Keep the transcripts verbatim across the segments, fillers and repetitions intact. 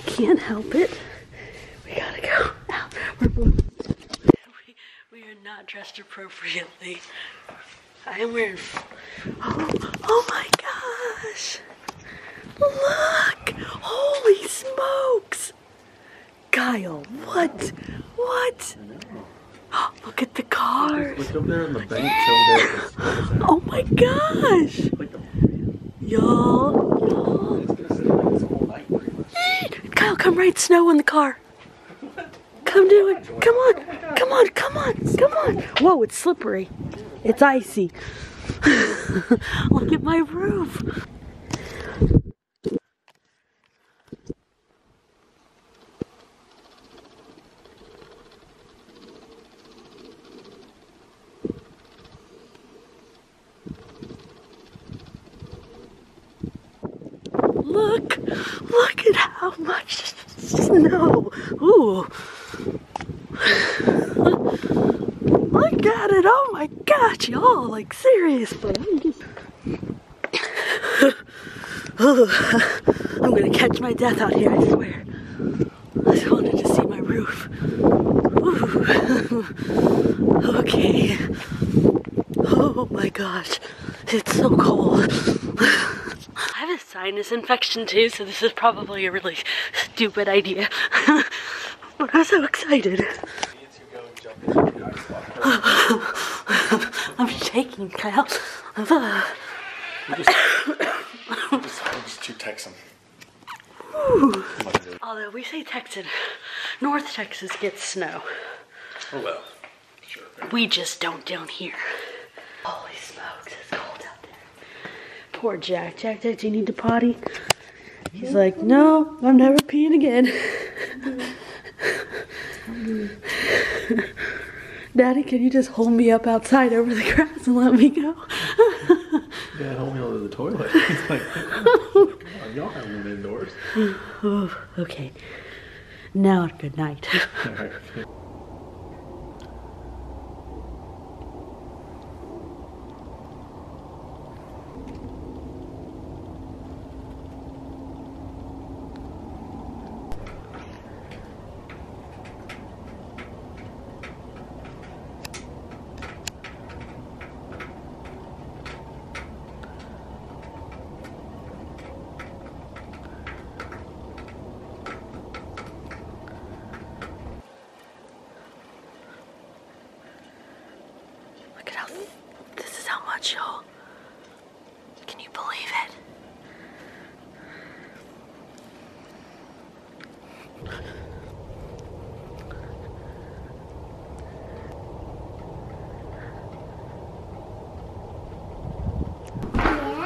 I can't help it. We gotta go out. We're we, we are not dressed appropriately. I am wearing. Oh, oh my gosh! Look! Holy smokes! Kyle, what? What? Oh, look at the cars. Look over there on the bank. Yeah. Over there. Oh my gosh! Y'all. Kyle, come ride snow in the car. Come do it. Come on. Come on. Come on. Come on. Whoa, it's slippery. It's icy. Look at my roof. Look, look at how much snow. Ooh. Look at it. Oh my gosh, y'all. Like, seriously. I'm just. I'm going to catch my death out here, I swear. I just wanted to see my roof. Ooh. Okay. Oh my gosh. It's so cold. I have a sinus infection too, so this is probably a really stupid idea. But I'm so excited. I'm shaking, Kyle. You just, you just, you just too Texan. Ooh. Although we say Texan, North Texas gets snow. Oh well, sure. We just don't down here. Holy smokes, it's cold out there. Poor Jack. Jack, Jack, do you need to potty? He's like, no, I'm never peeing again. Daddy, can you just hold me up outside over the grass and let me go? Dad, hold me over the toilet. He's like, oh, y'all haven't been indoors. Oh, okay. Now, good night. All right. Y'all, can you believe it? Yeah.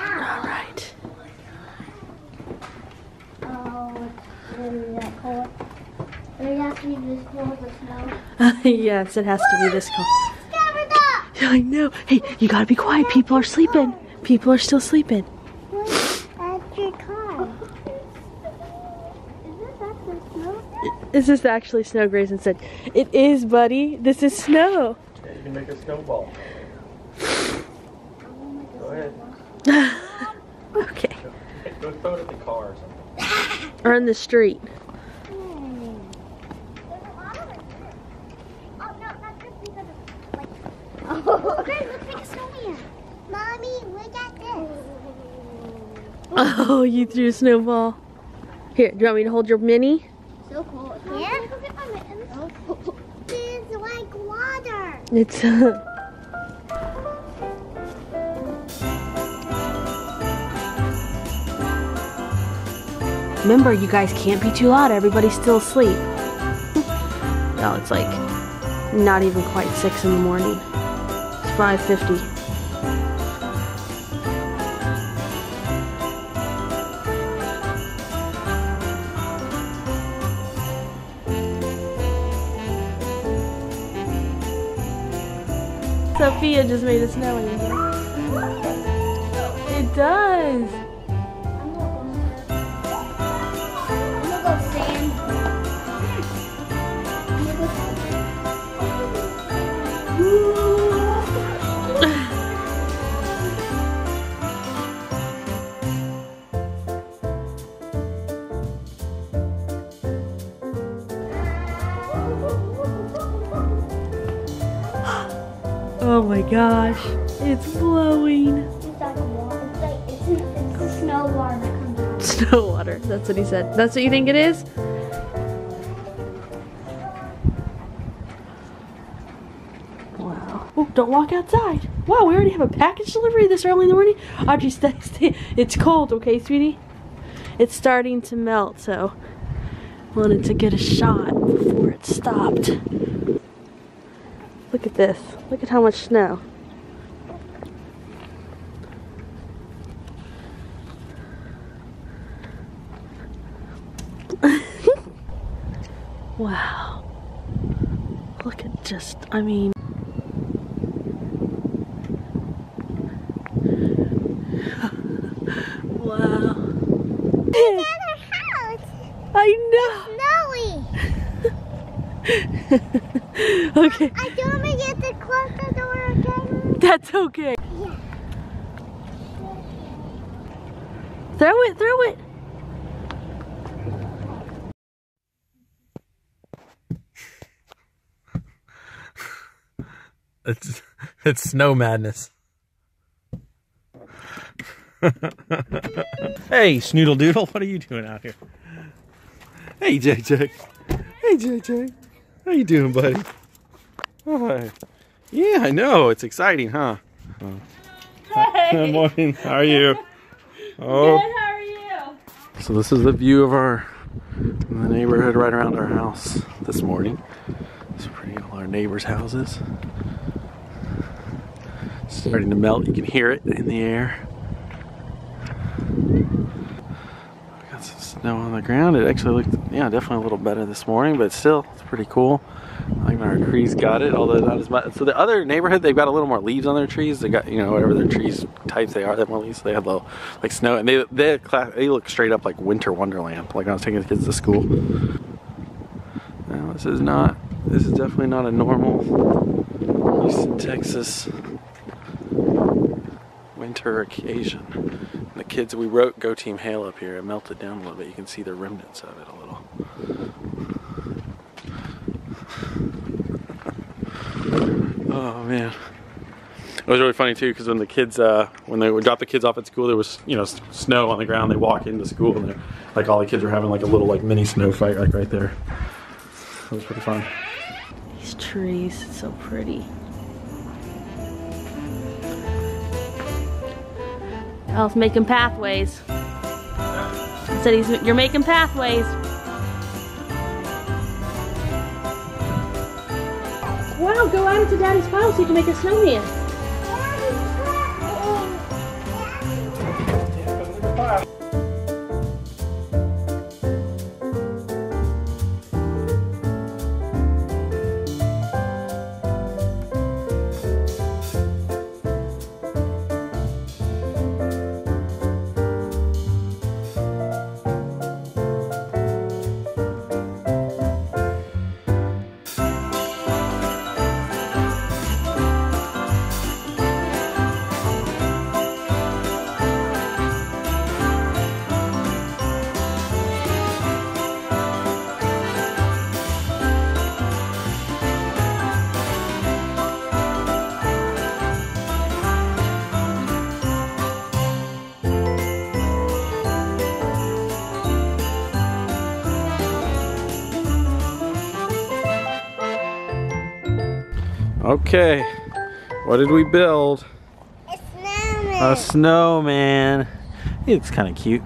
All right. Oh, really that cold. It has to be this cold with snow. Yes, it has to be this cold. I know. Hey, you gotta be quiet. People are sleeping. People are still sleeping. That's your car. Is this actually snow? Is this actually snow, Grayson said. It is, buddy. This is snow. Yeah, you can make a snowball. Go ahead. Okay. Go throw it at the car or something. Or in the street. Oh, you threw a snowball. Here, do you want me to hold your mini? So cold. Yeah? Go get my mitten. So cold. It's like water. It's uh remember, you guys can't be too loud. Everybody's still asleep. No, it's like not even quite six in the morning. It's five fifty. Sophia just made a snow angel. It does. I'm gonna go sand. I'm gonna go sand. Oh my gosh, it's blowing. It's like water. It's like it's, it's the snow water that comes out. Snow water. That's what he said. That's what you think it is? Wow. Oh, don't walk outside. Wow, we already have a package delivery this early in the morning. Audrey, stay, stay. It's cold, okay, sweetie? It's starting to melt, so wanted to get a shot before it stopped. Look at this. Look at how much snow. Wow. Look at just, I mean. Wow. Another house. I know. It's snowy. Okay. I don't want to get to close the door, okay? That's okay. Yeah. Throw it, throw it. It's it's snow madness. Hey, Snoodle Doodle, what are you doing out here? Hey, J J. Hey, J J. How you doing, buddy? Hi. Yeah, I know. It's exciting, huh? Oh. Hey. Good morning. How are you? Oh. Good. How are you? So this is the view of our the neighborhood right around our house this morning. It's pretty. All our neighbors' houses. It's starting to melt. You can hear it in the air. Snow on the ground. It actually looked, yeah, definitely a little better this morning, but still, it's pretty cool. I think our trees got it, although not as much. So the other neighborhood, they've got a little more leaves on their trees. They got, you know, whatever their trees types they are, they have more leaves. They have little, like snow, and they they, they look straight up like winter wonderland. Like when I was taking the kids to school. Now this is not. This is definitely not a normal Houston, Texas winter occasion. The kids, we wrote GoTeamHale up here. It melted down a little bit. You can see the remnants of it a little. Oh man, it was really funny too because when the kids, uh, when they would drop the kids off at school, there was you know snow on the ground. They walk into school and they're like all the kids were having like a little like mini snow fight like right there. It was pretty fun. These trees, it's so pretty. I was making pathways. I said, he's, you're making pathways. Wow, go out into Daddy's pile so you can make a snowman. Okay, what did we build? A snowman. A snowman. It's kind of cute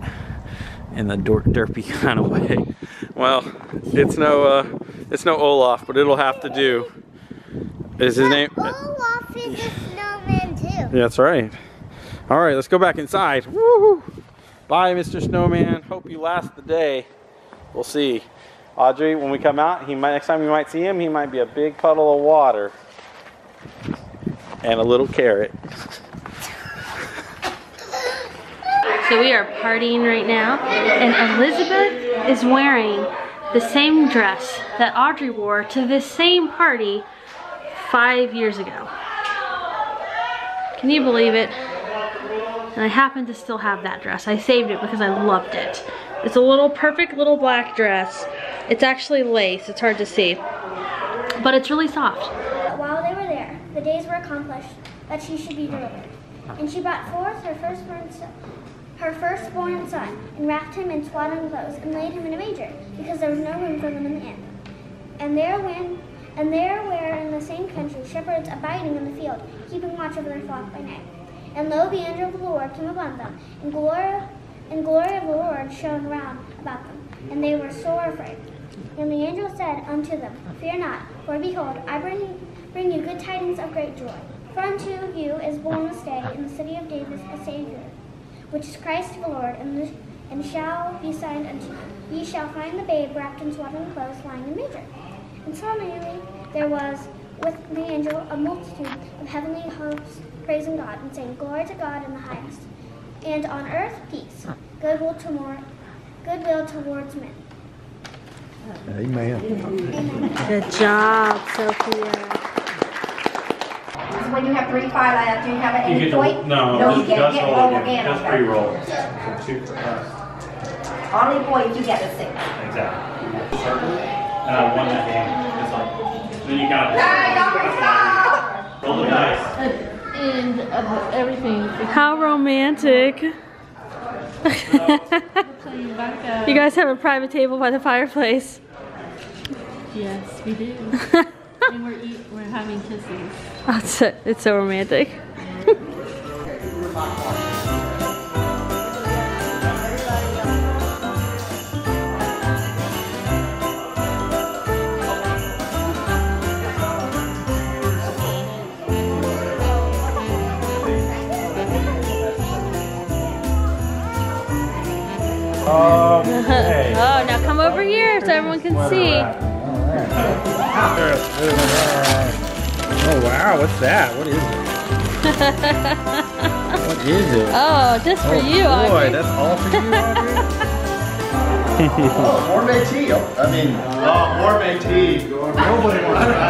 in the der derpy kind of way. Well, it's no, uh, it's no Olaf, but it'll have to do. Is his name? Olaf is a snowman too. That's right. All right, let's go back inside. Woo-hoo. Bye, Mister Snowman. Hope you last the day. We'll see. Audrey, when we come out, he might next time we might see him, he might be a big puddle of water. And a little carrot. So we are partying right now, and Elizabeth is wearing the same dress that Audrey wore to this same party five years ago. Can you believe it? And I happen to still have that dress. I saved it because I loved it. It's a little perfect little black dress. It's actually lace, it's hard to see, but it's really soft. the days were accomplished that she should be delivered. And she brought forth her firstborn son, her firstborn son, and wrapped him in swaddling clothes and laid him in a manger, because there was no room for them in the inn. And there when, and there were in the same country shepherds abiding in the field, keeping watch over their flock by night. And lo, the angel of the Lord came upon them, and glory, and glory of the Lord shone round about them, and they were sore afraid. And the angel said unto them, Fear not, for behold, I bring you, bring you good tidings of great joy. For unto you is born this day in the city of David a Savior, which is Christ the Lord, and, the, and shall be signed unto you. Ye shall find the babe wrapped in swaddling clothes, lying in a manger. And suddenly there was with the angel a multitude of heavenly hosts praising God and saying, Glory to God in the highest, and on earth peace, goodwill toward, goodwill towards men. Amen. Amen. Good job, Sophia. When you have three five left, do you have an eight point? No, no, you can't get roll again. That's pre roll. Only point you get a six. Exactly. Circle, and I won that game. It's like, then you got it. Hey, roll the dice. And uh, everything. How romantic. You guys have a private table by the fireplace. Yes, we do. And we're, eat, we're having kisses. Oh, it's, so, it's so romantic. Okay. Oh, now come over here so everyone can see. Oh wow, what's that? What is it? What is it? Oh, just for oh, you, boy, Audrey. That's all for you, Audrey? Oh, gourmet tea. I mean, oh, gourmet tea. Nobody wants that.